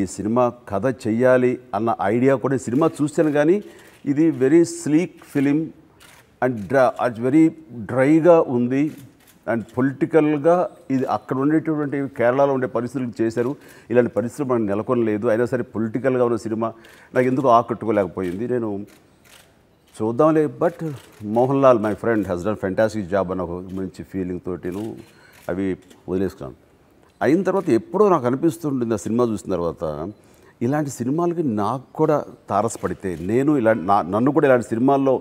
ఈ సినిమా కథ చేయాలి అన్న ఐడియా కూడా సినిమా చూసాను కానీ ఇది వెరీ స్లీక్ ఫిలిం అండ్ అది వెరీ డ్రైగా ఉంది అండ్ పొలిటికల్గా ఇది అక్కడ ఉండేటటువంటి కేరళలో ఉండే పరిస్థితులు చేశారు. ఇలాంటి పరిస్థితులు మనకు నెలకొనలేదు, అయినా సరే పొలిటికల్గా ఉన్న సినిమా నాకు ఎందుకు ఆకట్టుకోలేకపోయింది. నేను చూద్దాంలే but Mohan Lal my friend has done fantastic job అన్న ఒక మంచి ఫీలింగ్ తోటి అవి వదిలేసుకున్నాను. అయిన తర్వాత ఎప్పుడో నాకు అనిపిస్తుంటుంది ఆ సినిమా చూసిన తర్వాత ఇలాంటి సినిమాలకి నాకు కూడా తారసపడితే, నేను ఇలాంటి నన్ను కూడా ఇలాంటి సినిమాల్లో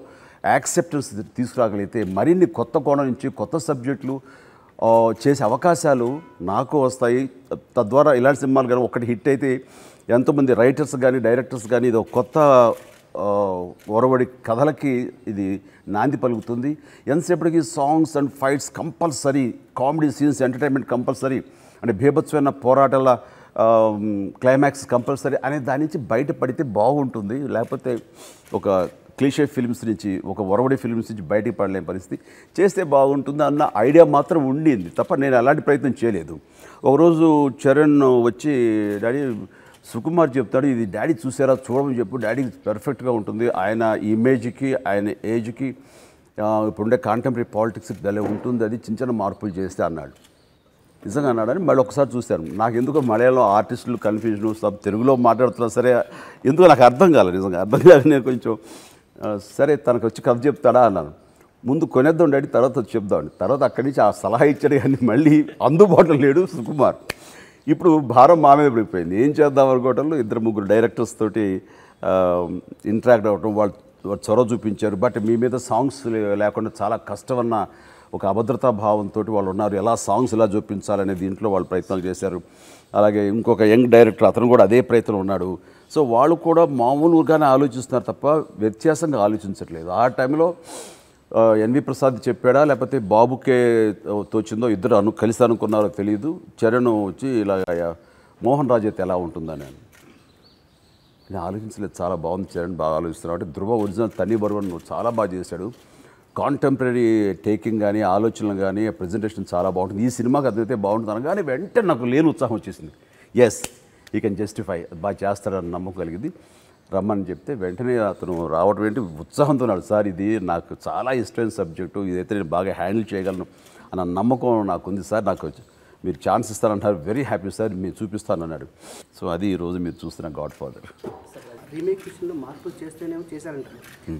యాక్సెప్టెన్స్ తీసుకురాగలిగితే మరిన్ని కొత్త కోణం నుంచి కొత్త సబ్జెక్టులు చేసే అవకాశాలు నాకు వస్తాయి. తద్వారా ఇలాంటి సినిమాలు కానీ ఒకటి హిట్ అయితే ఎంతోమంది రైటర్స్ కానీ డైరెక్టర్స్ కానీ ఇది ఒక కొత్త ఒరవడి కథలకి ఇది నాంది పలుకుతుంది. ఎంతసేపటికి songs and fights compulsory, comedy scenes, entertainment compulsory, అంటే భీభత్సమైన పోరాటాల క్లైమాక్స్ కంపల్సరీ అనే దాని నుంచి బయటపడితే బాగుంటుంది. లేకపోతే ఒక క్లీషే ఫిల్మ్స్ నుంచి, ఒక ఒరవడి ఫిల్మ్స్ నుంచి బయటకు పడలేని పరిస్థితి చేస్తే బాగుంటుంది అన్న ఐడియా మాత్రం ఉండింది తప్ప నేను అలాంటి ప్రయత్నం చేయలేదు. ఒకరోజు చరణ్ వచ్చి డాడీ సుకుమార్ చెప్తాడు ఇది డాడీ చూసారా చూడమని చెప్పు, డాడీకి పర్ఫెక్ట్గా ఉంటుంది, ఆయన ఇమేజ్కి ఆయన ఏజ్కి ఇప్పుడుండే కాంటెంపరీ పాలిటిక్స్కి భలే ఉంటుంది, అది చిన్న చిన్న మార్పులు చేస్తే అన్నాడు. నిజంగా అన్నాడని మళ్ళీ ఒకసారి చూశాను. నాకు ఎందుకో మలయాళం ఆర్టిస్టులు కన్ఫ్యూజను, సబ్ తెలుగులో మాట్లాడుతున్నా సరే ఎందుకో నాకు అర్థం కాలేదు. నిజంగా అర్థం కాదు. నేను కొంచెం సరే తనకు వచ్చి కథ చెప్తాడా అన్నాను. ముందు కొనేద్దాం డాడీ తర్వాత చెప్దామని. తర్వాత అక్కడి నుంచి ఆ సలహా ఇచ్చాడు కానీ మళ్ళీ అందుబాటులో లేడు సుకుమార్. ఇప్పుడు భారం మా మీద పడిపోయింది. ఏం చేద్దాం అనుకోవటంలో ఇద్దరు ముగ్గురు డైరెక్టర్స్ తోటి ఇంటరాక్ట్ అవ్వటం, వాళ్ళు చొరవ చూపించారు. బట్ మీ మీద సాంగ్స్ లేకుండా చాలా కష్టమన్న ఒక అభద్రతా భావంతో వాళ్ళు ఉన్నారు. ఎలా సాంగ్స్ ఎలా చూపించాలనే దీంట్లో వాళ్ళు ప్రయత్నాలు చేశారు. అలాగే ఇంకొక యంగ్ డైరెక్టర్ అతను కూడా అదే ప్రయత్నం ఉన్నాడు. సో వాళ్ళు కూడా మామూలుగానే ఆలోచిస్తున్నారు తప్ప వ్యత్యాసంగా ఆలోచించట్లేదు. ఆ టైంలో ఎన్వి ప్రసాద్ చెప్పాడా లేకపోతే బాబుకే తోచిందో ఇద్దరు కలిసి అనుకున్నారో తెలియదు. చరణ్ వచ్చి ఇలా మోహన్ రాజ్ అయితే ఎలా ఉంటుందని నేను ఆలోచించలేదు. చాలా బాగుంది చరణ్ బాగా ఆలోచిస్తున్నాడు అంటే ధృవ ఒరిజినల్ తని బరువన్ చాలా బాగా చేశాడు. కాంటెంపరీ టేకింగ్ కానీ ఆలోచనలు కానీ ప్రజెంటేషన్ చాలా బాగుంటుంది. ఈ సినిమాకి అదైతే బాగుంటుంది కానీ వెంటనే నాకు లేని ఉత్సాహం వచ్చేసింది. ఎస్ ఈ కెన్ జస్టిఫై బాగా చేస్తాడని నమ్మకం కలిగింది. రమ్మని చెప్తే వెంటనే అతను రావడం ఏంటి ఉత్సాహంతో ఉన్నాడు. సార్ ఇది నాకు చాలా ఇష్టమైన సబ్జెక్టు, ఇదైతే నేను బాగా హ్యాండిల్ చేయగలను అన్న నమ్మకం నాకు ఉంది సార్, నాకు మీరు ఛాన్స్ ఇస్తారంటారు, వెరీ హ్యాపీ సార్ మీరు చూపిస్తాను అన్నాడు. సో అది ఈరోజు మీరు చూస్తున్న గాడ్ ఫాదర్. రీమేక్ విషయంలో మార్పులు చేస్తేనేమో చేశారంటారు,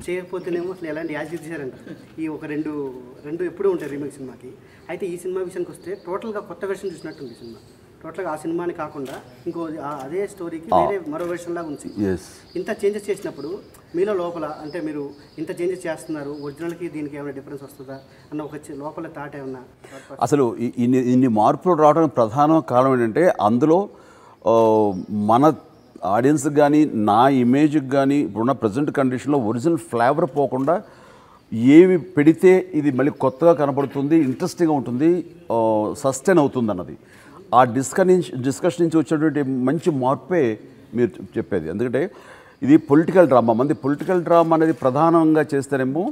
చేయకపోతేనేమో అసలు ఎలాంటి యాజిట్ చేశారంటారు. ఈ ఒక రెండు ఎప్పుడూ ఉంటాయి రీమేక్ సినిమాకి. అయితే ఈ సినిమా విషయానికి వస్తే టోటల్గా కొత్త వెర్షన్ చూసినట్టుంది సినిమా. టోటల్గా ఆ సినిమాని కాకుండా ఇంకో అదే స్టోరీకి వేరే మరో వెర్షన్ లాగా ఉంది. ఇంత చేంజెస్ చేసినప్పుడు మీలో లోపల అంటే మీరు ఇంత చేంజెస్ చేస్తున్నారు ఒరిజినల్కి దీనికి ఏమైనా డిఫరెన్స్ వస్తుందా అన్న ఒక లోపల థాట్ ఏమన్నా? అసలు ఇన్ని మార్పులు రావడానికి ప్రధాన కారణం ఏంటంటే అందులో మన ఆడియన్స్కి కానీ నా ఇమేజ్కి కానీ ఇప్పుడున్న ప్రజెంట్ కండిషన్లో ఒరిజినల్ ఫ్లేవర్ పోకుండా ఏవి పెడితే ఇది మళ్ళీ కొత్తగా కనపడుతుంది, ఇంట్రెస్టింగ్గా ఉంటుంది, సస్టైన్ అవుతుంది అన్నది ఆ డిస్కషన్ నుంచి వచ్చినటువంటి మంచి మార్పే మీరు చెప్పేది. ఎందుకంటే ఇది పొలిటికల్ డ్రామా, మంది పొలిటికల్ డ్రామా అనేది ప్రధానంగా చేస్తేనేమో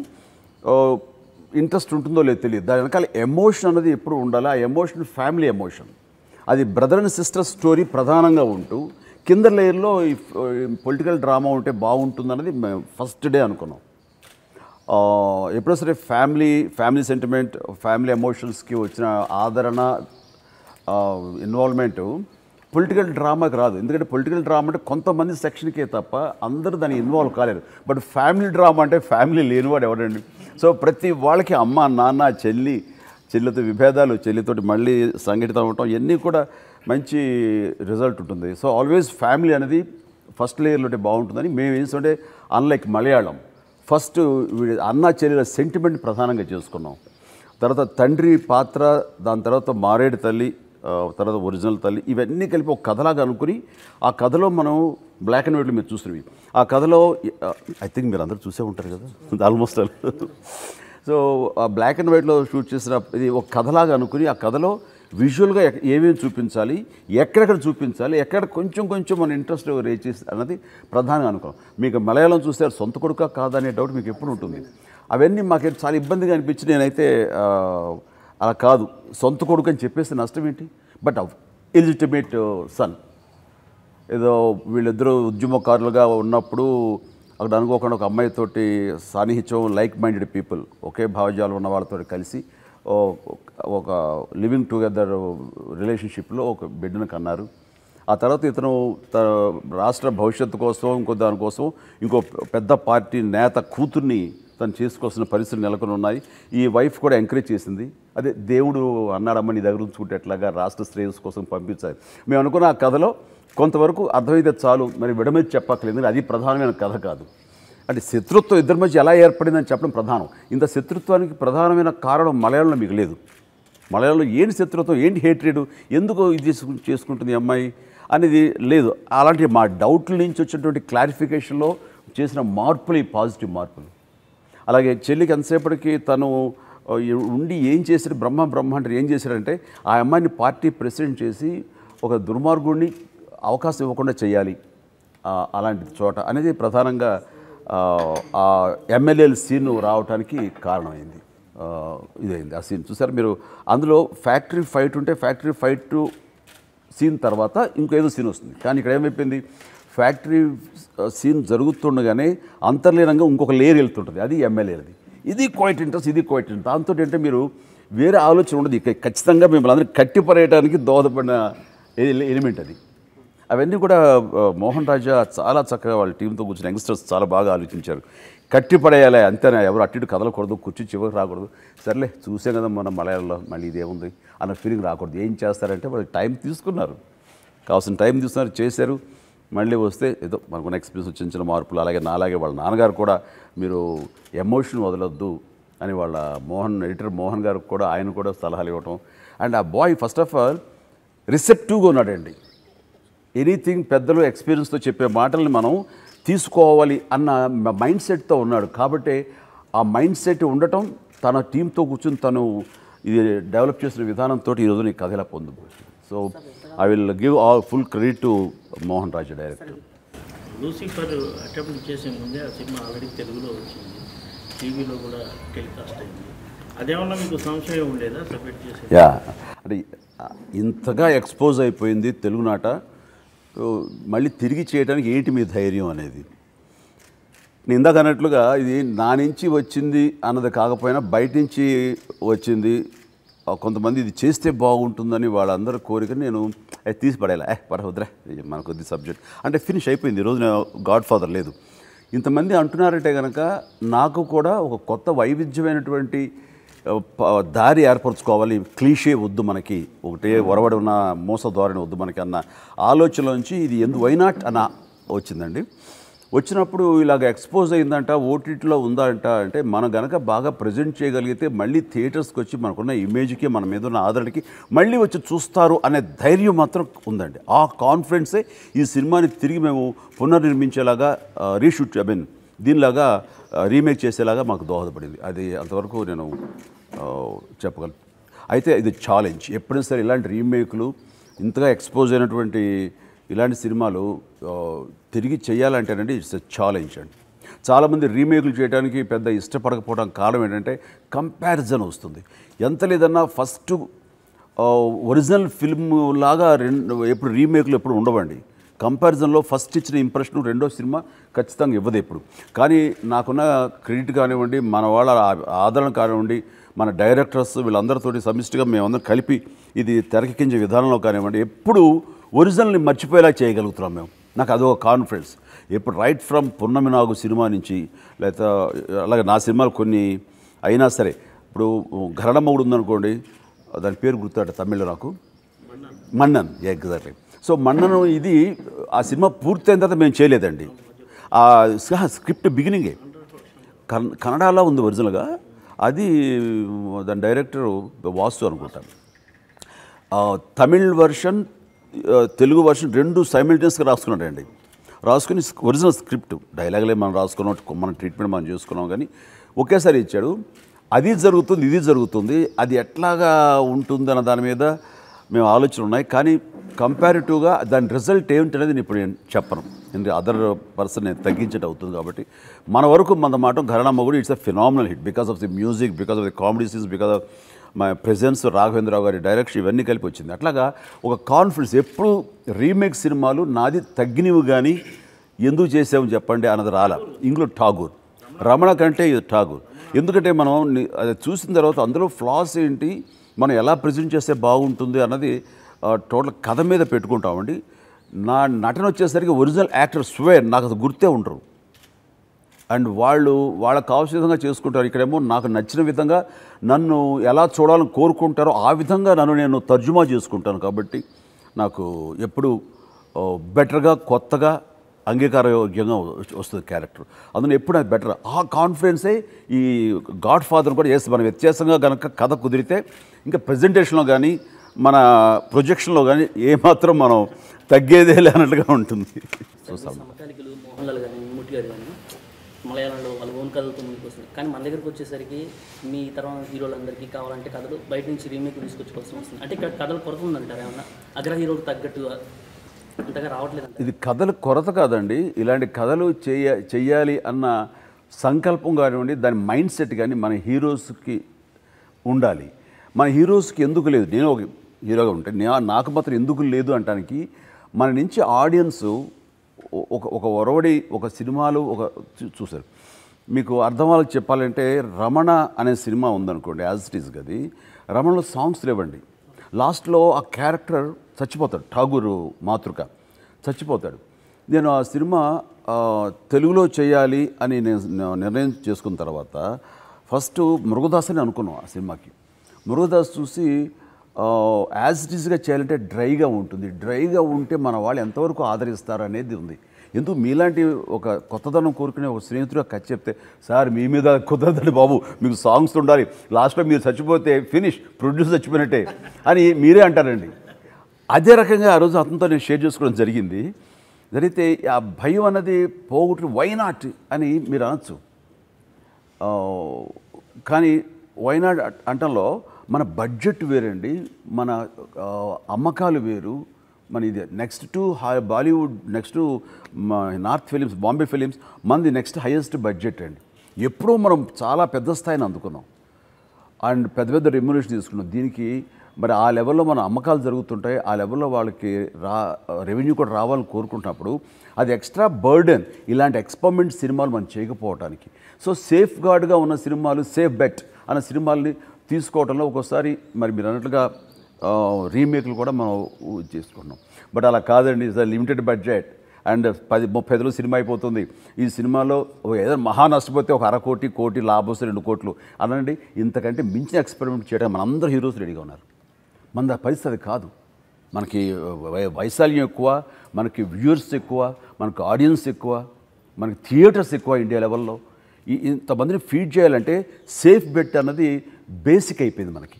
ఇంట్రెస్ట్ ఉంటుందో లేదో తెలియదు. దాని వెనకాల ఎమోషన్ అనేది ఎప్పుడు ఉండాలి. ఆ ఎమోషన్ ఫ్యామిలీ ఎమోషన్, అది బ్రదర్ అండ్ సిస్టర్ స్టోరీ ప్రధానంగా ఉంటూ కింద లేయర్లో ఈ పొలిటికల్ డ్రామా ఉంటే బాగుంటుంది అన్నది మేము ఫస్ట్ డే అనుకున్నాం. ఎప్పుడో సరే ఫ్యామిలీ సెంటిమెంట్, ఫ్యామిలీ ఎమోషన్స్కి వచ్చిన ఆదరణ ఇన్వాల్వ్మెంటు పొలిటికల్ డ్రామాకి రాదు. ఎందుకంటే పొలిటికల్ డ్రామా అంటే కొంతమంది సెక్షన్కే తప్ప అందరూ దాన్ని ఇన్వాల్వ్ కాలేరు. బట్ ఫ్యామిలీ డ్రామా అంటే ఫ్యామిలీ లేనివాడు ఎవడండి. సో ప్రతి వాళ్ళకి అమ్మ నాన్న చెల్లితో విభేదాలు, చెల్లితోటి మళ్ళీ సంఘటితం అవటం ఇవన్నీ కూడా మంచి రిజల్ట్ ఉంటుంది. సో ఆల్వేస్ ఫ్యామిలీ అనేది ఫస్ట్ లేయర్లో బాగుంటుందని మేము ఏంటంటే అన్లైక్ మలయాళం ఫస్ట్ అన్న చెల్లెల సెంటిమెంట్ ప్రధానంగా చేసుకున్నాం. తర్వాత తండ్రి పాత్ర, దాని తర్వాత మారేడు తల్లి, తర్వాత ఒరిజినల్ తల్లి, ఇవన్నీ కలిపి ఒక కథలాగా అనుకుని ఆ కథలో మనం బ్లాక్ అండ్ వైట్లో మీరు చూసినవి ఆ కథలో ఐ థింక్ మీరు అందరూ చూసే ఉంటారు కదా ఆల్మోస్ట్ ఆల్. సో ఆ బ్లాక్ అండ్ వైట్లో షూట్ చేసిన ఇది ఒక కథలాగా అనుకుని ఆ కథలో విజువల్గా ఏమేమి చూపించాలి, ఎక్కడెక్కడ చూపించాలి, ఎక్కడ కొంచెం కొంచెం మన ఇంట్రెస్ట్ రేజ్ చేసి అన్నది ప్రధానంగా అనుకున్నాం. మీకు మలయాళం చూస్తే సొంత కొడుకా కాదనే డౌట్ మీకు ఎప్పుడు ఉంటుంది. అవన్నీ మాకు చాలా ఇబ్బందిగా అనిపించి నేనైతే అలా కాదు సొంత కొడుకు అని చెప్పేస్తే నష్టం ఏంటి, but illegitimate son Ido Villadru Jumokarlaga or Napuru Agdango Kamai Toti Sani Hicho like minded people, okay, Bhajal Navarto Kalisi or living together relationship low Bidna Kanaru. ఆ తర్వాత ఇతను రాష్ట్ర భవిష్యత్తు కోసం ఇంకో దాని కోసం ఇంకో పెద్ద పార్టీ నేత కూతుర్ని తను చేసుకోవాల్సిన పరిస్థితులు నెలకొని ఉన్నాయి. ఈ వైఫ్ కూడా ఎంకరేజ్ చేసింది. అదే దేవుడు అన్నాడమ్మ నీ దగ్గర ఉంచుకుంటే ఎట్లాగా రాష్ట్ర శ్రేయస్సు కోసం పంపించాలి. మేము అనుకున్న ఆ కథలో కొంతవరకు అర్థమైతే చాలు, మరి విడమేది చెప్పక్కలేదు. అది ప్రధానమైన కథ కాదు. అంటే శత్రుత్వం ఇద్దరి మధ్య ఎలా ఏర్పడిందని చెప్పడం ప్రధానం. ఇంత శత్రుత్వానికి ప్రధానమైన కారణం మలయాళంలో మిగలేదు. మలయాళంలో ఏంటి శత్రుత్వం, ఏంటి హేట్రేడు, ఎందుకు ఇది చేసుకుంటుంది అమ్మాయి అనేది లేదు. అలాంటి మా డౌట్ల నుంచి వచ్చినటువంటి క్లారిఫికేషన్లో చేసిన మార్పులు ఈ పాజిటివ్ మార్పులు. అలాగే చెల్లికి ఎంతసేపటికి తను ఉండి ఏం చేశారు, బ్రహ్మ అంటే ఏం చేశారంటే ఆ అమ్మాయిని పార్టీ ప్రెసిడెంట్ చేసి ఒక దుర్మార్గుడిని అవకాశం ఇవ్వకుండా చేయాలి అలాంటి చోట అనేది ప్రధానంగా ఆ ఎమ్మెల్యేల సీన్ రావడానికి కారణమైంది. ఇదైంది ఆ సీన్ చూసారు మీరు. అందులో ఫ్యాక్టరీ ఫైట్ ఉంటే ఫ్యాక్టరీ ఫైట్ సీన్ తర్వాత ఇంకేదో సీన్ వస్తుంది. కానీ ఇక్కడ ఏమైపోయింది, ఫ్యాక్టరీ సీన్ జరుగుతుండగానే అంతర్లీనంగా ఇంకొక లేయర్ వెళ్తుంటుంది, అది ఎమ్మెల్యేది. ఇది క్వైట్ ఇంట్రెస్ట్, ఇది క్వైట్ ఇంట్రెస్ట్. దాంతో అంటే మీరు వేరే ఆలోచన ఉండదు. ఖచ్చితంగా మిమ్మల్ని అందరూ కట్టిపరేయడానికి దోహదపడిన ఎలిమెంట్ అది. అవన్నీ కూడా మోహన్ రాజా చాలా చక్కగా వాళ్ళ టీంతో కూర్చున్న యంగ్స్టర్స్ చాలా బాగా ఆలోచించారు. కట్టిపడేయాలి అంతేనా, ఎవరు అట్టిడు కదలకూడదు, కూర్చొని చివరికి రాకూడదు. సర్లే చూసాం కదా మన మలయాళంలో, మళ్ళీ ఇదేముంది అన్న ఫీలింగ్ రాకూడదు. ఏం చేస్తారంటే వాళ్ళు టైం తీసుకున్నారు, కావాల్సిన టైం తీసుకున్నారు, చేశారు. మళ్ళీ వస్తే ఏదో మనకున్న ఎక్స్పీరియన్స్ చిన్న చిన్న మార్పులు. అలాగే నాలాగే వాళ్ళ నాన్నగారు కూడా మీరు ఎమోషన్ వదలొద్దు అని వాళ్ళ ఎడిటర్ మోహన్ గారికి కూడా ఆయన కూడా సలహాలు ఇవ్వటం. అండ్ ఆ బాయ్ ఫస్ట్ ఆఫ్ ఆల్ రిసెప్టివ్గా ఉన్నాడండి. ఎనీథింగ్ పెద్దలు ఎక్స్పీరియన్స్తో చెప్పే మాటల్ని మనం తీసుకోవాలి అన్న మైండ్ సెట్తో ఉన్నాడు. కాబట్టి ఆ మైండ్ సెట్ ఉండటం తన టీంతో కూర్చుని తను ఇది డెవలప్ చేసిన విధానంతో ఈరోజు నీ కథ ఇలా పొందుకోవచ్చు. So I will give all full credit to Mohan Raj director. Lucifer attempt చేసే ముందే ఆ సినిమా ఆల్రెడీ తెలుగులో వచ్చింది, టీవీలో కూడా టెలికాస్ట్ అయింది. అదేమన్నా మీకు సంశయం ఉండేదా సబ్మిట్ చేసే? యా, అంటే ఇంతగా ఎక్స్పోజ్ అయిపోయింది తెలుగునాట, మళ్ళీ తిరిగి చేయడానికి ఏంటి మీ ధైర్యం అనేది. నేను ఇందాక అన్నట్లుగా ఇది నా నుంచి వచ్చింది అన్నది కాకపోయినా బయట నుంచి వచ్చింది. కొంతమంది ఇది చేస్తే బాగుంటుందని వాళ్ళందరి కోరికని నేను తీసి పడేలా పర్వద్రా మన కొద్ది సబ్జెక్ట్ అంటే ఫినిష్ అయిపోయింది. ఈరోజు నేను గాడ్ ఫాదర్ లేదు, ఇంతమంది అంటున్నారంటే కనుక నాకు కూడా ఒక కొత్త వైవిధ్యమైనటువంటి దారి ఏర్పరచుకోవాలి. క్లీషే వద్దు మనకి, ఒకటే ఒరవడి ఉన్న మోస ధోరణి వద్దు మనకి అన్న ఆలోచనలోంచి ఇది వైనాట్ అన్న వచ్చిందండి. వచ్చినప్పుడు ఇలాగ ఎక్స్పోజ్ అయిందంట, ఓటీటీలో ఉందా అంట. అంటే మనం కనుక బాగా ప్రజెంట్ చేయగలిగితే మళ్ళీ థియేటర్స్కి వచ్చి మనకున్న ఇమేజ్కి మన మీద ఉన్న ఆదరణకి మళ్ళీ వచ్చి చూస్తారు అనే ధైర్యం మాత్రం ఉందండి. ఆ కాన్ఫిడెన్సే ఈ సినిమాని తిరిగి మేము పునర్నిర్మించేలాగా రీషూట్ ఐ మీన్ దీనిలాగా రీమేక్ చేసేలాగా మాకు దోహదపడింది. అది అంతవరకు నేను చెప్పగలను. అయితే ఇది ఛాలెంజ్. ఎప్పుడైనా సరే ఇలాంటి రీమేక్లు, ఇంతగా ఎక్స్పోజ్ అయినటువంటి ఇలాంటి సినిమాలు తిరిగి చేయాలంటేనండి ఇట్స్ ఎ ఛాలెంజ్ అండి. చాలామంది రీమేక్లు చేయడానికి పెద్ద ఇష్టపడకపోవడం కారణం ఏంటంటే కంపారిజన్ వస్తుంది. ఎంత లేదన్నా ఫస్ట్ ఒరిజినల్ ఫిల్మ్ లాగా ఎప్పుడు రీమేక్లు ఎప్పుడు ఉండవండి. కంపారిజన్లో ఫస్ట్ ఇచ్చిన ఇంప్రెషన్ రెండో సినిమా ఖచ్చితంగా ఇవ్వదు ఎప్పుడు. కానీ నాకున్న క్రెడిట్ కానివ్వండి, మన వాళ్ళ ఆదరణ కానివ్వండి, మన డైరెక్టర్స్ వీళ్ళందరితోటి సమిష్టిగా మేమందరం కలిపి ఇది తెరకెక్కించే విధానంలో కానివ్వండి ఎప్పుడు ఒరిజినల్ని మర్చిపోయేలా చేయగలుగుతున్నాం మేము. నాకు అదొక కాన్ఫిడెన్స్. ఇప్పుడు రైట్ ఫ్రమ్ పున్నమి నాగు సినిమా నుంచి, లేదా అలాగే నా సినిమాలు కొన్ని అయినా సరే, ఇప్పుడు ఘరణమ్మగుడు ఉందనుకోండి, దాని పేరు గుర్తుట తమిళ నాకు మన్నన్, ఎగ్జాక్ట్లీ. సో మన్నను ఇది ఆ సినిమా పూర్తయిన తర్వాత మేము చేయలేదండి. ఆ స్క్రిప్ట్ బిగినింగే కన్నడలో ఉంది ఒరిజినల్గా, అది దాని డైరెక్టర్ వాసు అనుకుంటాను. తమిళ్ వర్షన్ తెలుగు వర్షన్ రెండు సైమిల్టేనియస్గా రాసుకున్నాడండి. రాసుకుని ఒరిజినల్ స్క్రిప్ట్ డైలాగులే మనం రాసుకున్నాం, మన ట్రీట్మెంట్ మనం చేసుకున్నాం. కానీ ఒకేసారి ఇచ్చాడు. అది జరుగుతుంది, ఇది జరుగుతుంది, అది ఎట్లాగా ఉంటుందన్న దాని మీద మేము ఆలోచన ఉన్నాయి. కానీ కంపారిటివ్గా దాని రిజల్ట్ ఏమిటనేది నేను ఇప్పుడు చెప్పను, ఎందుకంటే అదర్ పర్సన్ నేను తగ్గించడం అవుతుంది. కాబట్టి మన వరకు మన మాట ఘరణమ్మ కూడా it's a phenomenal hit because of the music, because of the comedy scenes, because of my presence of Raghavendra Garu direction ivanni కలిపి వచ్చింది అట్లాగా ఒక కాన్ఫిడెన్స్ ఎప్పుడు రీమేక్ సినిమాలు నాది తగ్గినవి గాని ఎందుకు చేసాము చెప్పండి అన్నది రాల ఇంగ్లో ఠాగూర్ రమణ కంటే ఇది ఠాగూర్ ఎందుకంటే మనం అది చూసిన తర్వాత అందులో ఫ్లాస్ ఏంటి మనం ఎలా ప్రెజెంట్ చేస్తే బాగుంటుంది అన్నది టోటల్ కథ మీద పెట్టుకుంటామండి నా నటన వచ్చేసరికి ఒరిజినల్ యాక్టర్ స్వేర్ నాకు అది గుర్తే ఉండరు అండ్ వాళ్ళు వాళ్ళకి కావాల్సిన విధంగా చేసుకుంటారు ఇక్కడేమో నాకు నచ్చిన విధంగా నన్ను ఎలా చూడాలని కోరుకుంటారో ఆ విధంగా నన్ను నేను తర్జుమా చేసుకుంటాను కాబట్టి నాకు ఎప్పుడు బెటర్గా కొత్తగా అంగీకారయోగ్యంగా వస్తుంది క్యారెక్టర్ అందులో ఎప్పుడు నాకు బెటర్ ఆ కాన్ఫిడెన్సే ఈ గాడ్ ఫాదర్ కూడా చేస్తే మనం వ్యత్యాసంగా కనుక కథ కుదిరితే ఇంకా ప్రజెంటేషన్లో కానీ మన ప్రొజెక్షన్లో కానీ ఏమాత్రం మనం తగ్గేదే లేనట్టుగా ఉంటుంది మలయాళంలో వాళ్ళ ఓన్ కథలతో ముందుకు వస్తుంది కానీ మన దగ్గరికి వచ్చేసరికి మీ తర్వాత హీరోలందరికీ కావాలంటే కథలు బయట నుంచి రీమేక్ తీసుకొచ్చుకోవాల్సి వస్తుంది అంటే ఇక్కడ కథలు కొరత ఉందంటారు ఏమన్నా అగ్ర హీరోకి తగ్గట్టు అంతగా రావట్లేదు ఇది కథలు కొరత కాదండి ఇలాంటి కథలు చెయ్యాలి అన్న సంకల్పం కానివ్వండి దాని మైండ్ సెట్ కానీ మన హీరోస్కి ఉండాలి మన హీరోస్కి ఎందుకు లేదు నేను ఒక హీరోగా ఉంటే నాకు మాత్రం ఎందుకు లేదు అంటానికి మన నుంచి ఆడియన్స్ ఒక ఒరవడి ఒక సినిమాలు ఒక చూశారు మీకు అర్థం వాళ్ళకి చెప్పాలంటే రమణ అనే సినిమా ఉందనుకోండి యాజ్ ఇట్ ఈజ్ గది రమణలో సాంగ్స్ లేవండి లాస్ట్లో ఆ క్యారెక్టర్ చచ్చిపోతాడు ఠాగూరు మాతృక చచ్చిపోతాడు నేను ఆ సినిమా తెలుగులో చేయాలి అని నేను నిర్ణయం చేసుకున్న తర్వాత ఫస్ట్ మురుగదాస్ అని అనుకున్నాం ఆ సినిమాకి మురుగదాస్ చూసి యాజ్ ఇట్ ఈస్గా చేయాలంటే డ్రైగా ఉంటుంది డ్రైగా ఉంటే మన వాళ్ళు ఎంతవరకు ఆదరిస్తారనేది ఉంది ఎందుకు మీలాంటి ఒక కొత్తదనం కోరుకునే ఒక స్నేహితుడు కథ చెప్తే సార్ మీ మీద కుదరదండి బాబు మీకు సాంగ్స్ ఉండాలి లాస్ట్లో మీరు చచ్చిపోతే ఫినిష్ ప్రొడ్యూస్ చచ్చిపోయినట్టే అని మీరే అంటారండి అదే రకంగా ఆ రోజు అతనితో నేను షేర్ చేసుకోవడం జరిగింది జరిగితే ఆ భయం అన్నది పోగొట్టు వైనాట్ అని మీరు అనొచ్చు కానీ వైనాట్ అంటంలో మన బడ్జెట్ వేరండి మన అమ్మకాలు వేరు మన ఇది next to Bollywood next to north films Bombay films మనది నెక్స్ట్ హైయెస్ట్ బడ్జెట్ అండి ఎప్పుడూ మనం చాలా పెద్ద స్థాయిని అందుకున్నాం అండ్ పెద్ద పెద్ద రెమ్యునరేషన్ తీసుకున్నాం దీనికి మరి ఆ లెవెల్లో మన అమ్మకాలు జరుగుతుంటాయి ఆ లెవెల్లో వాళ్ళకి రెవెన్యూ కూడా రావాలని కోరుకుంటున్నప్పుడు అది ఎక్స్ట్రా బర్డెన్ ఇలాంటి ఎక్స్పెరిమెంట్ సినిమాలు మనం చేయకపోవడానికి సో సేఫ్ గార్డ్గా ఉన్న సినిమాలు సేఫ్ బెట్ అన్న సినిమాలని తీసుకోవడంలో ఒక్కోసారి మరి మీరు అన్నట్లుగా రీమేక్లు కూడా మనం చేసుకున్నాం బట్ అలా కాదండి ఇట్స్ లిమిటెడ్ బడ్జెట్ అండ్ 10-30 రోజులు సినిమా అయిపోతుంది ఈ సినిమాలో ఏదో మహా నష్టపోతే ఒక 1/2 కోటి లాభం 2 కోట్లు అనండి ఇంతకంటే మించిన ఎక్స్పెరిమెంట్ చేయడం మనందరూ హీరోస్ రెడీగా ఉన్నారు మన పరిస్థితి అది కాదు మనకి వైశాల్యం ఎక్కువ మనకి వ్యూవర్స్ ఎక్కువ మనకి ఆడియన్స్ ఎక్కువ మనకి థియేటర్స్ ఎక్కువ ఇండియా లెవెల్లో ఇంతమందిని ఫీడ్ చేయాలంటే సేఫ్ బెట్ అన్నది బేసిక్ అయిపోయింది మనకి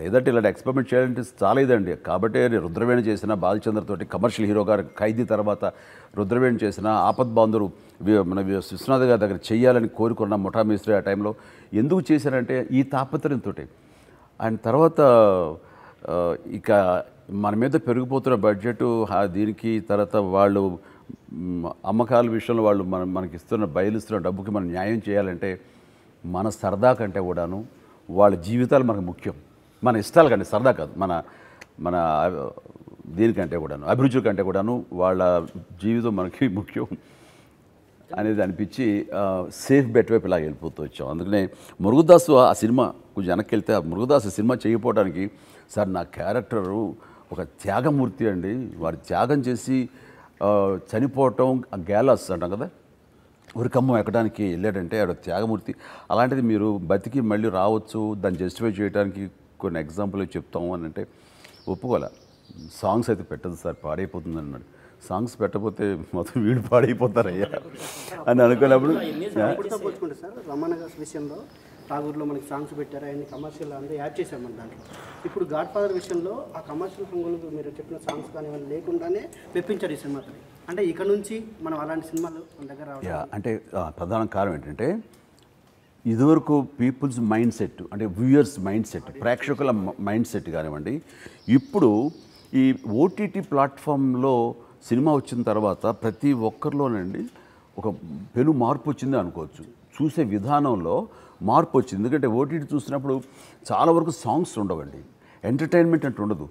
లేదంటే ఇలాంటి ఎక్స్పెరిమెంట్ చేయాలంటే చాలా ఇదండి కాబట్టి రుద్రవేణి చేసిన బాలచంద్ర తోటి కమర్షియల్ హీరో గారు ఖైదీ తర్వాత రుద్రవేణి చేసిన ఆపద్ బాంధురు మన విశ్వనాథ్ గారి దగ్గర చేయాలని కోరుకున్న ముఠా మిస్త్రీ ఆ టైంలో ఎందుకు చేశారంటే ఈ తాపత్రయంతో అండ్ తర్వాత ఇక మన మీద పెరిగిపోతున్న బడ్జెట్ దీనికి తర్వాత వాళ్ళు అమ్మకాల విషయంలో వాళ్ళు మనకి ఇస్తున్న బయలుస్తున్న డబ్బుకి మనం న్యాయం చేయాలంటే మన సరదా కంటే కూడాను వాళ్ళ జీవితాలు మనకు ముఖ్యం మన ఇష్టాలు కంటే సరదా కాదు మన మన దీనికంటే కూడాను అభిరుచుల కంటే కూడాను వాళ్ళ జీవితం మనకి ముఖ్యం అనేది అనిపించి సేఫ్ బెట్ వైపు ఇలా వెళ్ళిపోతూ వచ్చాం అందుకనే మురుగుదాసు ఆ సినిమా కొంచెం వెనక్కి వెళ్తే ఆ మురుగుదాసు సినిమా చేయకపోవడానికి సార్ నా క్యారెక్టరు ఒక త్యాగమూర్తి అండి వారు త్యాగం చేసి చనిపోవటం గ్యాలస్ అంటాం కదా ఉరికమ్మం ఎక్కడానికి వెళ్ళాడంటే ఆడ త్యాగమూర్తి అలాంటిది మీరు బతికి మళ్ళీ రావచ్చు దాన్ని జస్టిఫై చేయడానికి కొన్ని ఎగ్జాంపుల్ చెప్తాము అని అంటే ఒప్పుకోలే సాంగ్స్ అయితే పెట్టదు సార్ పాడైపోతుంది అన్నాడు సాంగ్స్ పెట్టకపోతే మొత్తం వీడు పాడైపోతారయ్యా అని అనుకున్నప్పుడు రమణ గారి విషయంలో ఠాగూర్లో మనకి సాంగ్స్ పెట్టారు ఆయన కమర్షియల్ అంతా యాడ్ చేశారు మన దాంట్లో ఇప్పుడు గాడ్ ఫాదర్ విషయంలో ఆ కమర్షియల్ రంగులకు మీరు చెప్పిన సాంగ్స్ కానివ్వండి లేకుండానే మెప్పించారు ఈ సినిమాతో అంటే ఇక నుంచి మనం అలాంటి సినిమాలు మన దగ్గర అంటే ప్రధాన కారణం ఏంటంటే ఇదివరకు పీపుల్స్ మైండ్ సెట్ అంటే వ్యూయర్స్ మైండ్ సెట్ ప్రేక్షకుల మైండ్ సెట్ కానివ్వండి ఇప్పుడు ఈ ఓటీటీ ప్లాట్ఫామ్లో సినిమా వచ్చిన తర్వాత ప్రతి ఒక్కరిలోనండి ఒక పెను మార్పు వచ్చింది అనుకోవచ్చు చూసే విధానంలో మార్పు వచ్చింది. ఎందుకంటే ఓటీటీ చూసినప్పుడు చాలా వరకు సాంగ్స్ ఉండవండి, ఎంటర్టైన్మెంట్ అంటూ ఉండదు,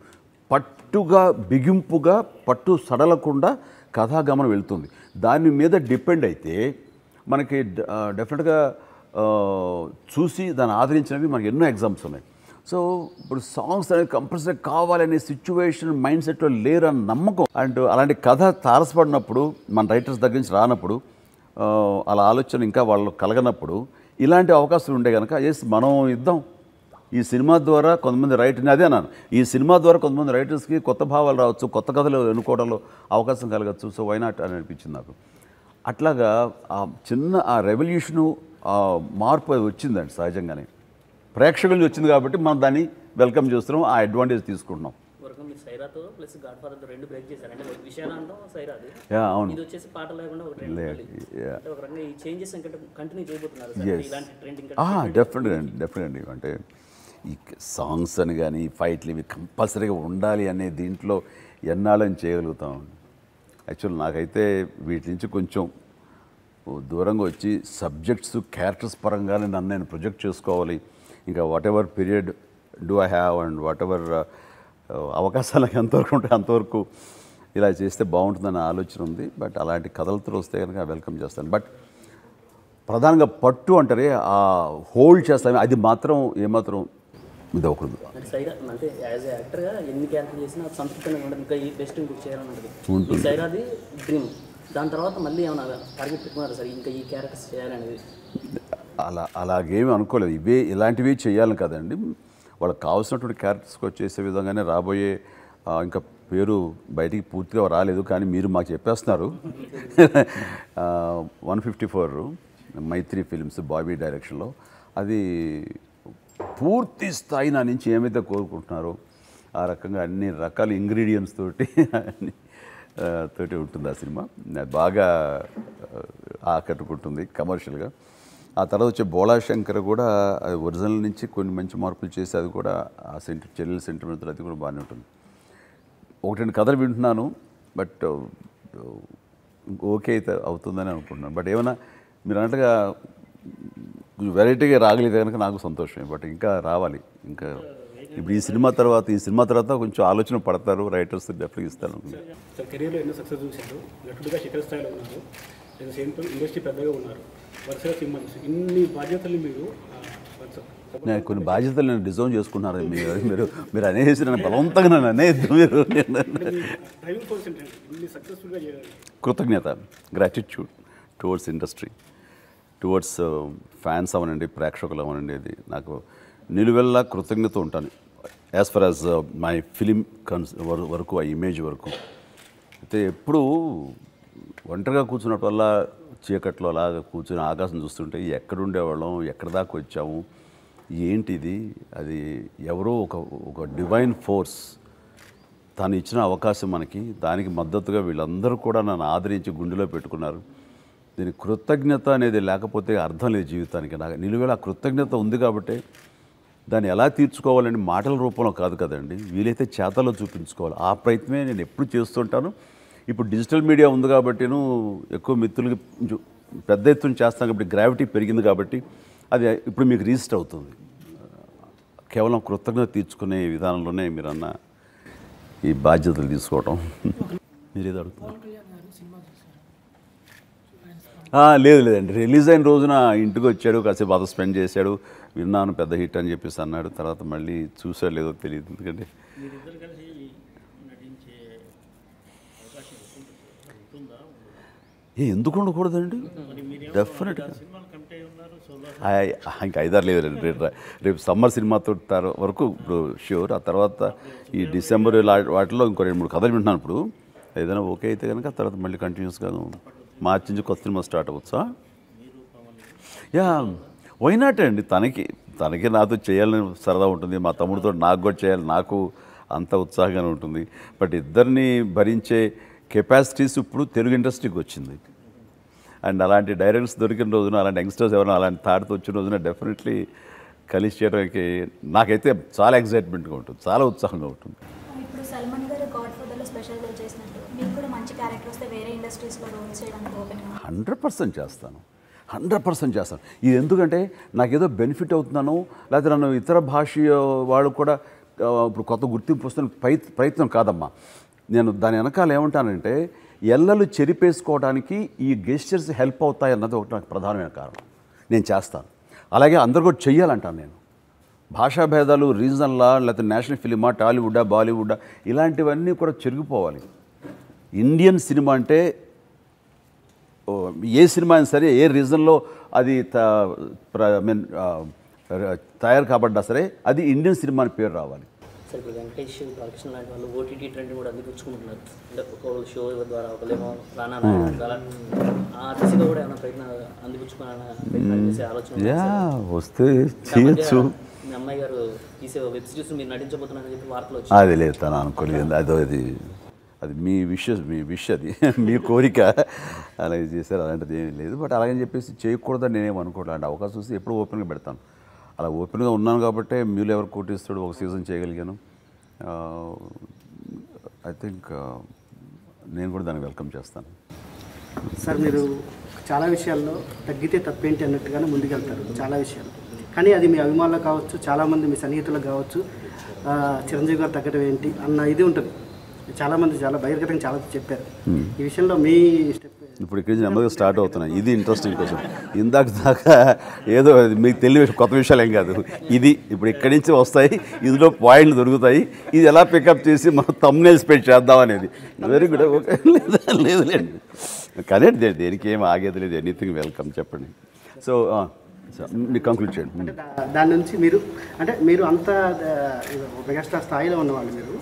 పట్టుగా బిగింపుగా పట్టు సడలకుండా కథాగమనం వెళ్తుంది. దాని మీద డిపెండ్ అయితే మనకి డెఫినెట్గా చూసి దాన్ని ఆదరించినవి మనకి ఎన్నో ఎగ్జామ్స్ ఉన్నాయి. సో ఇప్పుడు సాంగ్స్ అనేది కంపల్సరీ కావాలనే సిచ్యువేషన్ మైండ్ సెట్లో లేరు అని నమ్మకం. అండ్ అలాంటి కథ తారసపడినప్పుడు మన రైటర్స్ దగ్గర నుంచి రానప్పుడు అలా ఆలోచన ఇంకా వాళ్ళు కలగనప్పుడు ఇలాంటి అవకాశాలు ఉండే కనుక మనం ఇద్దాం ఈ సినిమా ద్వారా కొంతమంది రైటర్ని అదే అన్నాను ఈ సినిమా ద్వారా కొంతమంది రైటర్స్కి కొత్త భావాలు రావచ్చు, కొత్త కథలు ఎన్నుకోవడంలో అవకాశం కలగచ్చు. సో వై నాట్ అని అనిపించింది నాకు. అట్లాగా ఆ చిన్న ఆ రెవల్యూషను మార్పు అది వచ్చిందండి సహజంగానే ప్రేక్షకుల నుంచి వచ్చింది కాబట్టి మనం దాన్ని వెల్కమ్ చేస్తున్నాం, ఆ అడ్వాంటేజ్ తీసుకుంటున్నాం. డెఫినెట్గా అంటే ఈ సాంగ్స్ అని కానీ ఫైట్లు ఇవి కంపల్సరీగా ఉండాలి అనే దీంట్లో ఎన్నాళ్ళని చేయగలుగుతాం. యాక్చువల్ నాకైతే వీటి నుంచి కొంచెం దూరంగా వచ్చి సబ్జెక్ట్స్ క్యారెక్టర్స్ పరంగానే నన్ను నేను ప్రొజెక్ట్ చేసుకోవాలి, ఇంకా whatever period do I have and whatever అవకాశాలకు ఎంతవరకు ఉంటే అంతవరకు ఇలా చేస్తే బాగుంటుందనే ఆలోచన ఉంది. బట్ అలాంటి కథలతో వస్తే కనుక వెల్కమ్ చేస్తాను. బట్ ప్రధానంగా పట్టు అంటారే ఆ హోల్డ్ చేస్తామే అది మాత్రం ఏమాత్రం ఇది ఒకరు అలాగేమి అనుకోలేదు. ఇవే ఇలాంటివి చేయాలని కదండి, వాళ్ళకి కావాల్సినటువంటి క్యారెక్టర్స్కి వచ్చేసే విధంగానే రాబోయే ఇంకా పేరు బయటికి పూర్తిగా రాలేదు కానీ మీరు మాకు చెప్పేస్తున్నారు. 154 మైత్రి ఫిల్మ్స్ బాబీ డైరెక్షన్లో అది పూర్తి స్థాయి నా నుంచి ఏమైతే కోరుకుంటున్నారో ఆ రకంగా అన్ని రకాల ఇంగ్రీడియంట్స్ తోటి ఉంటుంది ఆ సినిమా. బాగా ఆకట్టుకుంటుంది కమర్షియల్గా. ఆ తర్వాత వచ్చే బోళాశంకర్ కూడా అది ఒరిజినల్ నుంచి కొన్ని మంచి మార్పులు చేసి అది కూడా ఆ చెల్లెల సెంటిమెంట్ అది కూడా బాగానే ఉంటుంది. ఒకటి రెండు కథలు వింటున్నాను బట్ ఓకే అయితే అవుతుందని అనుకుంటున్నాను. బట్ ఏమైనా మీరు అన్నట్టుగా వెరైటీగా రాగలేదు కనుక నాకు సంతోషమే. బట్ ఇంకా రావాలి, ఇంకా ఇప్పుడు ఈ సినిమా తర్వాత కొంచెం ఆలోచన పడతారు రైటర్స్ డెఫ్లెక్ట్ ఇస్తారు. కెరీర్లో ఎన్నో సక్సెస్ చూశారు, నటుడుగా శిఖర స్థాయిలో ఉన్నారు, సేమ్ టైం ఇండస్ట్రీ పెద్దగా ఉన్నారు, వరుసగా సినిమా చూసారు. ఇన్ని బాధ్యతలు మీరు కొన్ని బాధ్యతలు నేను డిజైన్ చేసుకున్నారు మీరు మీరు అనేసి నన్ను బలవంతంగా నన్ను అనేది మీరు కృతజ్ఞత gratitude towards industry, towards fans అవనండి, ప్రేక్షకులు అవనండి, అది నాకు నిలువెల్లా కృతజ్ఞత ఉంటాను. As far as my film వరకు ఆ ఇమేజ్ వరకు అయితే ఎప్పుడు ఒంటరిగా కూర్చున్నట్టు వల్ల చీకట్లో అలాగ కూర్చొని ఆకాశం చూస్తుంటే ఎక్కడుండేవాళ్ళం, ఎక్కడ దాకా వచ్చాము, ఏంటిది అది, ఎవరో ఒక డివైన్ ఫోర్స్ తను ఇచ్చిన అవకాశం మనకి, దానికి మద్దతుగా వీళ్ళందరూ కూడా నన్ను ఆదరించి గుండెలో పెట్టుకున్నారు. దీని కృతజ్ఞత అనేది లేకపోతే అర్థం లేదు జీవితానికి. నాకు నిలువేళ కృతజ్ఞత ఉంది కాబట్టి దాన్ని ఎలా తీర్చుకోవాలని మాటల రూపంలో కాదు కదండి, వీలైతే చేతల్లో చూపించుకోవాలి. ఆ ప్రయత్నమే నేను ఎప్పుడు చేస్తుంటాను. ఇప్పుడు డిజిటల్ మీడియా ఉంది కాబట్టి ఎక్కువ మిత్రులకి పెద్ద ఎత్తున చేస్తాను కాబట్టి గ్రావిటీ పెరిగింది కాబట్టి అది ఇప్పుడు మీకు రీస్ట్ అవుతుంది. కేవలం కృతజ్ఞత తీర్చుకునే విధానంలోనే మీరన్న ఈ బాధ్యతలు తీసుకోవటం. మీరేదో అడుగుతున్నారు? లేదండి, రిలీజ్ అయిన రోజున ఇంటికి వచ్చాడు, కాసేపు అదో స్పెండ్ చేశాడు, విన్నాను పెద్ద హిట్ అని చెప్పేసి అన్నాడు. తర్వాత మళ్ళీ చూసాడు లేదో తెలియదు. ఎందుకంటే ఎందుకు ఉండకూడదండి, డెఫినెట్గా ఇంకా ఐదారు లేదు రేపు సమ్మర్ సినిమాతో వరకు ఇప్పుడు షూర్. ఆ తర్వాత ఈ డిసెంబర్ వాటిలో ఇంకో 2-3 కథలు వింటున్నాను. ఇప్పుడు ఏదైనా ఓకే అయితే కనుక తర్వాత మళ్ళీ కంటిన్యూస్గా మార్చి నుంచి కొత్త సినిమా స్టార్ట్ అవ్వచ్చా? యా వై నాట్ అండి. తనకి నాతో చేయాలని సరదా ఉంటుంది, మా తమ్ముడితో నాకు కూడా చేయాలి, నాకు అంత ఉత్సాహంగానే ఉంటుంది. బట్ ఇద్దరిని భరించే కెపాసిటీస్ ఇప్పుడు తెలుగు ఇండస్ట్రీకి వచ్చింది. అండ్ అలాంటి డైరెక్టర్స్ దొరికిన రోజున, అలాంటి యంగ్స్టర్స్ ఎవరైనా అలాంటి థాట్తో వచ్చిన రోజున డెఫినెట్లీ కలిసి చేయడానికి నాకైతే చాలా ఎగ్జైట్మెంట్గా ఉంటుంది, చాలా ఉత్సాహంగా ఉంటుంది. ఇప్పుడు సల్మాన్ గారు గాడ్‌ఫాదర్‌లో స్పెషల్ రోల్ చేసినట్టు మీకు కూడా మంచి క్యారెక్టర్ వస్తే వేరే ఇండస్ట్రీస్లో రోల్ చేయడానికి ఓపెన్ 100% చేస్తాను. 100% చేస్తాను. ఇది ఎందుకంటే నాకేదో బెనిఫిట్ అవుతున్నాను, లేకపోతే నన్ను ఇతర భాష వాళ్ళు కూడా ఇప్పుడు కొత్త గుర్తింపు వస్తున్న ప్రయత్నం కాదమ్మా. నేను దాని వెనకాల ఏమంటానంటే ఎల్లలు చెరిపేసుకోవడానికి ఈ గెస్చర్స్ హెల్ప్ అవుతాయి అన్నది ఒకటి నాకు ప్రధానమైన కారణం. నేను చేస్తాను, అలాగే అందరు కూడా చెయ్యాలంటాను. నేను భాషా భేదాలు, రీజన్లా, లేకపోతే నేషనల్ ఫిలిమా, టాలీవుడ్డా, బాలీవుడ్డా, ఇలాంటివన్నీ కూడా చెరిగిపోవాలి. ఇండియన్ సినిమా అంటే ఏ సినిమా అయినా సరే, ఏ రీజన్లో అది తయారు కాబడ్డా సరే, అది ఇండియన్ సినిమా అని పేరు రావాలి. సార్ ఇప్పుడు వెంకటేష్, బాలకృష్ణ లాంటి వాళ్ళు ఓటీటీ ట్రెండ్ కూడా అందిపుచ్చుకుంటున్నారు. అంటే ఒక షో ద్వారా ఒకలేమో రానా ఆ దిశలో కూడా ఏమైనా ప్రయత్నం అందిపుచ్చుకునే ఆలోచన వస్తే చేయొచ్చు. మీ అమ్మాయి గారు తీసే వెబ్ సిరీస్ మీరు నటించబోతున్నారని చెప్పి వార్తలు వచ్చాయి. అది లేదు, తను అనుకోలేదు, అదో అది అది మీ విష్ అది మీ కోరిక, అలాగే చేశారు. అలాంటిది ఏమీ లేదు. బట్ అలాగని చెప్పేసి చేయకూడదని నేనేం అనుకోవట్లేదు. అవకాశం వస్తే ఎప్పుడు ఓపెన్గా పెడతాను. అలా ఓపెన్గా ఉన్నాను కాబట్టి మీరు ఎవరు కోటిస్తాడు ఒక సీజన్ చేయగలిగాను. ఐ థింక్ నేను కూడా దాన్ని వెల్కమ్ చేస్తాను. సార్ మీరు చాలా విషయాల్లో తగ్గితే తప్పేంటి అన్నట్టుగానే ముందుకెళ్తారు చాలా విషయాలు. కానీ అది మీ అభిమానులకు కావచ్చు, చాలామంది మీ సన్నిహితులకు కావచ్చు, చిరంజీవి గారు తగ్గడం ఏంటి అన్న ఇది ఉంటుంది. చాలామంది చాలా బహిర్గతంగా చాలా చెప్పారు ఈ విషయంలో. మీ స్టెప్ ఇప్పుడు ఇక్కడ నెమ్మదిగా స్టార్ట్ అవుతున్నాయి. ఇది ఇంట్రెస్టింగ్ కోసం ఇందాక దాకా ఏదో మీకు తెలియదు, కొత్త విషయాలు ఏం కాదు. ఇది ఇప్పుడు ఇక్కడి నుంచి వస్తాయి, ఇందులో పాయింట్లు దొరుకుతాయి. ఇది ఎలా పికప్ చేసి మనం థంబ్నైల్స్ పెట్టి చేద్దాం అనేది వెరీ గుడ్. ఓకే, లేదులేండి, కరెక్ట్. దేనికి ఏం ఆగేది లేదు, ఎనీథింగ్ వెల్కమ్. చెప్పండి, సో కంక్లూడ్ చేయండి. దాని నుంచి మీరు అంటే మీరు అంత మెగాస్టార్ స్థాయిలో ఉన్నవాళ్ళు,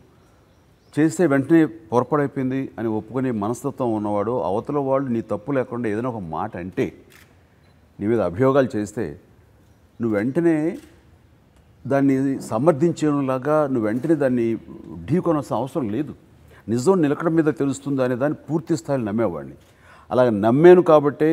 చేస్తే వెంటనే పొరపాడైపోయింది అని ఒప్పుకునే మనస్తత్వం ఉన్నవాడు, అవతల వాళ్ళు నీ తప్పు లేకుండా ఏదైనా ఒక మాట అంటే, నీ మీద అభియోగాలు చేస్తే నువ్వు వెంటనే దాన్ని సమర్థించేలాగా నువ్వు వెంటనే దాన్ని ఢీకొనాల్సిన అవసరం లేదు. నిజం నిలకడ మీద తెలుస్తుంది అనే దాన్ని పూర్తి స్థాయిలో నమ్మేవాడిని. అలాగే నమ్మాను కాబట్టే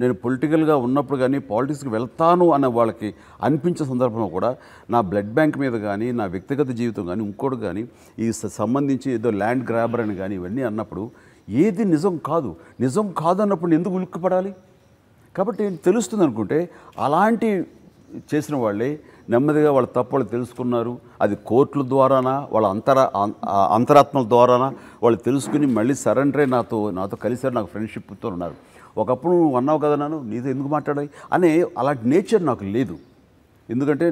నేను పొలిటికల్గా ఉన్నప్పుడు కానీ పాలిటిక్స్కి వెళ్తాను అన్న వాళ్ళకి అనిపించే సందర్భంలో కూడా నా బ్లడ్ బ్యాంక్ మీద కానీ, నా వ్యక్తిగత జీవితం కానీ, ఇంకోటి కానీ, ఈ సంబంధించి ఏదో ల్యాండ్ గ్రాబర్ అని కానీ ఇవన్నీ అన్నప్పుడు ఏది నిజం కాదు. నిజం కాదన్నప్పుడు ఎందుకు ఉలిక్కిపడాలి? కాబట్టి నేను తెలుస్తుంది అనుకుంటే అలాంటి చేసిన వాళ్ళే నెమ్మదిగా వాళ్ళ తప్పులు తెలుసుకున్నారు. అది కోర్టుల ద్వారానా, వాళ్ళ అంతరాత్మల ద్వారానా వాళ్ళు తెలుసుకుని మళ్ళీ సరెండరే నాతో కలిసారు, నాకు ఫ్రెండ్షిప్తో ఉన్నారు. ఒకప్పుడు నువ్వు అన్నావు కదా, నన్ను నీతో ఎందుకు మాట్లాడాయి అనే అలాంటి నేచర్ నాకు లేదు. ఎందుకంటే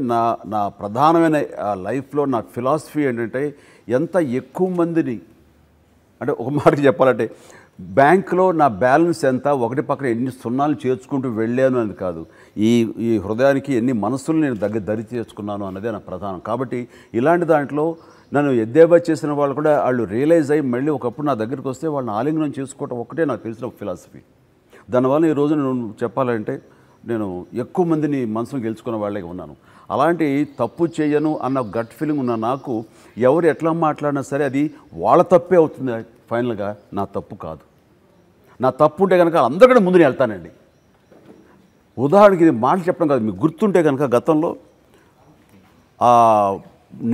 నా ప్రధానమైన లైఫ్లో నా ఫిలాసఫీ ఏంటంటే, ఎంత ఎక్కువ మందిని అంటే ఒక మాటకి చెప్పాలంటే బ్యాంక్లో నా బ్యాలెన్స్ ఎంత, ఒకటి పక్కన ఎన్ని సున్నాలు చేర్చుకుంటూ వెళ్ళాను అనేది కాదు, ఈ హృదయానికి ఎన్ని మనసులు నేను దరి చేర్చుకున్నాను అన్నదే నా ప్రధానం. కాబట్టి ఇలాంటి దాంట్లో నన్ను ఎద్దేవా చేసిన వాళ్ళు కూడా వాళ్ళు రియలైజ్ అయ్యి మళ్ళీ ఒకప్పుడు నా దగ్గరికి వస్తే వాళ్ళని ఆలింగనం చేసుకోవటం ఒకటే నాకు తెలిసిన ఫిలాసఫీ. దానివల్ల ఈరోజు నేను చెప్పాలంటే నేను ఎక్కువ మందిని మనసును గెలుచుకున్న వాళ్ళకి ఉన్నాను. అలాంటి తప్పు చేయను అన్న గట్ ఫీలింగ్ ఉన్న నాకు ఎవరు ఎట్లా మాట్లాడినా సరే అది వాళ్ళ తప్పే అవుతుంది, ఫైనల్గా నా తప్పు కాదు. నా తప్పు ఉంటే కనుక అందరికంటే ముందు నేను వెళ్తానండి. ఉదాహరణకి ఇది మాటలు చెప్పడం కాదు, మీకు గుర్తుంటే కనుక గతంలో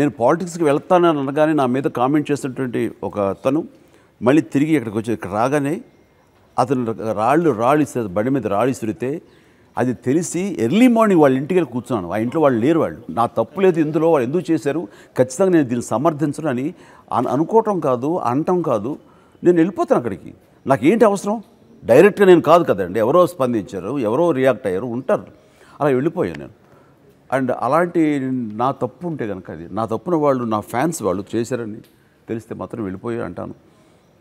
నేను పాలిటిక్స్కి వెళ్తానని అనగానే నా మీద కామెంట్ చేసినటువంటి ఒక అతను మళ్ళీ తిరిగి ఇక్కడికి వచ్చి ఇక్కడ రాగానే అతను రాళ్ళు ఇస్తారు, బండి మీద రాళ్ళు ఇసిరితే అది తెలిసి ఎర్లీ మార్నింగ్ వాళ్ళ ఇంటికి వెళ్ళి కూర్చున్నాను. ఆ ఇంట్లో వాళ్ళు లేరు, వాళ్ళు నా తప్పు లేదు ఇందులో, వాళ్ళు ఎందుకు చేశారు, ఖచ్చితంగా నేను దీన్ని సమర్థించను అని అనుకోవటం కాదు, అనటం కాదు, నేను వెళ్ళిపోతాను అక్కడికి. నాకేంటి అవసరం, డైరెక్ట్గా నేను కాదు కదండి, ఎవరో స్పందించారు, ఎవరో రియాక్ట్ అయ్యారు, ఉంటారు, అలా వెళ్ళిపోయాను నేను. అండ్ అలాంటి నా తప్పు ఉంటే కనుక అది నా తప్పున వాళ్ళు నా ఫ్యాన్స్ వాళ్ళు చేశారని తెలిస్తే మాత్రం వెళ్ళిపోయా అంటాను,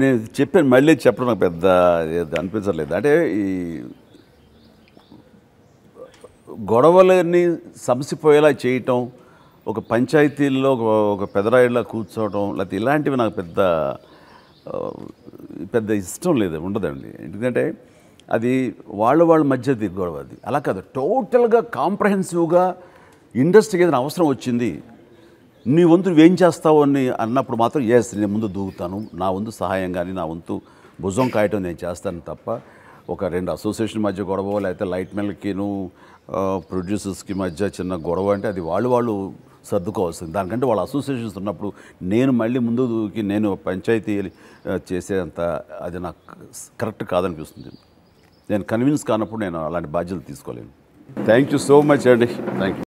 నేను చెప్పాను మళ్ళీ చెప్పడం నాకు పెద్ద అనిపించలేదు. అంటే ఈ గొడవలని సమసిపోయేలా చేయటం, ఒక పంచాయతీల్లో ఒక పెదరాయిలా కూర్చోవడం, లేకపోతే ఇలాంటివి నాకు పెద్ద ఇష్టం లేదు, ఉండదండి. ఎందుకంటే అది వాళ్ళ మధ్యది గొడవ, అది అలా కాదు. టోటల్గా కాంప్రహెన్సివ్గా ఇండస్ట్రీకి ఏదైనా అవసరం వచ్చింది, నీ వంతు నువ్వేం చేస్తావు అని అన్నప్పుడు మాత్రం ఎస్ నేను ముందు దూకుతాను, నా వంతు సహాయం కానీ నా వంతు భుజం కాయటం నేను చేస్తాను తప్ప, ఒక రెండు అసోసియేషన్ మధ్య గొడవ, లేకపోతే లైట్ మెన్కిను ప్రొడ్యూసర్స్కి మధ్య చిన్న గొడవ అంటే అది వాళ్ళు సర్దుకోవాల్సింది. దానికంటే వాళ్ళ అసోసియేషన్స్ ఉన్నప్పుడు నేను మళ్ళీ ముందు దూకి నేను పంచాయతీ చేసేంత అది నాకు కరెక్ట్ కాదనిపిస్తుంది. నేను కన్విన్స్ కానప్పుడు నేను అలాంటి బాధ్యతలు తీసుకోలేను. థ్యాంక్ యూ సో మచ్ అండి. థ్యాంక్